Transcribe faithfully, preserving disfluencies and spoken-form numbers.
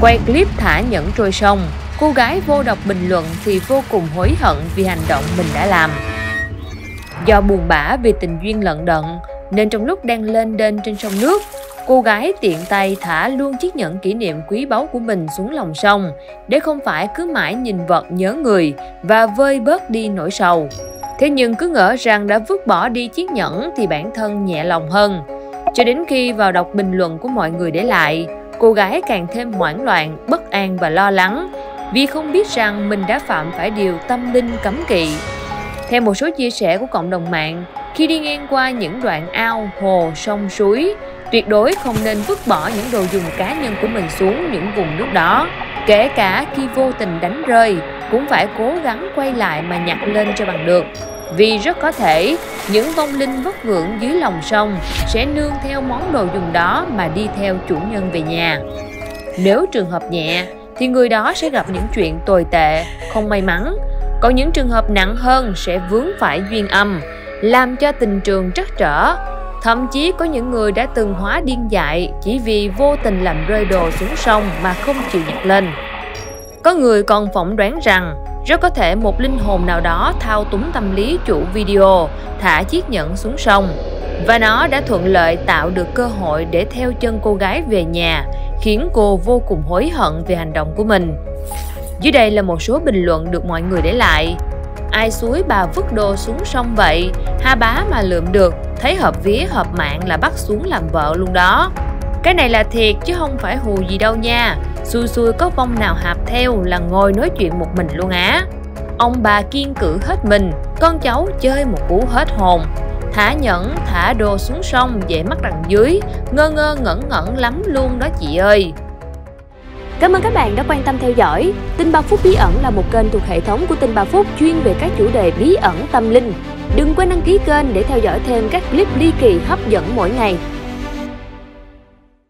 Quay clip thả nhẫn trôi sông, cô gái vô đọc bình luận thì vô cùng hối hận vì hành động mình đã làm. Do buồn bã vì tình duyên lận đận, nên trong lúc đang lênh đênh trên sông nước, cô gái tiện tay thả luôn chiếc nhẫn kỷ niệm quý báu của mình xuống lòng sông để không phải cứ mãi nhìn vật nhớ người và vơi bớt đi nỗi sầu. Thế nhưng cứ ngỡ rằng đã vứt bỏ đi chiếc nhẫn thì bản thân nhẹ lòng hơn. Cho đến khi vào đọc bình luận của mọi người để lại, cô gái càng thêm hoảng loạn, bất an và lo lắng vì không biết rằng mình đã phạm phải điều tâm linh cấm kỵ. Theo một số chia sẻ của cộng đồng mạng, khi đi ngang qua những đoạn ao, hồ, sông, suối, tuyệt đối không nên vứt bỏ những đồ dùng cá nhân của mình xuống những vùng nước đó. Kể cả khi vô tình đánh rơi, cũng phải cố gắng quay lại mà nhặt lên cho bằng được. Vì rất có thể, những vong linh vất vưởng dưới lòng sông sẽ nương theo món đồ dùng đó mà đi theo chủ nhân về nhà. Nếu trường hợp nhẹ, thì người đó sẽ gặp những chuyện tồi tệ, không may mắn. Còn những trường hợp nặng hơn sẽ vướng phải duyên âm, làm cho tình trường trắc trở. Thậm chí có những người đã từng hóa điên dại chỉ vì vô tình làm rơi đồ xuống sông mà không chịu nhặt lên. Có người còn phỏng đoán rằng rất có thể một linh hồn nào đó thao túng tâm lý chủ video thả chiếc nhẫn xuống sông, và nó đã thuận lợi tạo được cơ hội để theo chân cô gái về nhà, khiến cô vô cùng hối hận về hành động của mình. Dưới đây là một số bình luận được mọi người để lại. Ai suối bà vứt đồ xuống sông vậy, ha bá mà lượm được, thấy hợp vía hợp mạng là bắt xuống làm vợ luôn đó. Cái này là thiệt chứ không phải hù gì đâu nha, xui xui có vong nào hạp theo là ngồi nói chuyện một mình luôn á. Ông bà kiên cử hết mình, con cháu chơi một cú hết hồn. Thả nhẫn, thả đồ xuống sông dễ mắc đằng dưới, ngơ ngơ ngẩn ngẩn lắm luôn đó chị ơi. Cảm ơn các bạn đã quan tâm theo dõi. Tin ba Phút Bí Ẩn là một kênh thuộc hệ thống của Tin ba Phút chuyên về các chủ đề bí ẩn tâm linh. Đừng quên đăng ký kênh để theo dõi thêm các clip ly kỳ hấp dẫn mỗi ngày.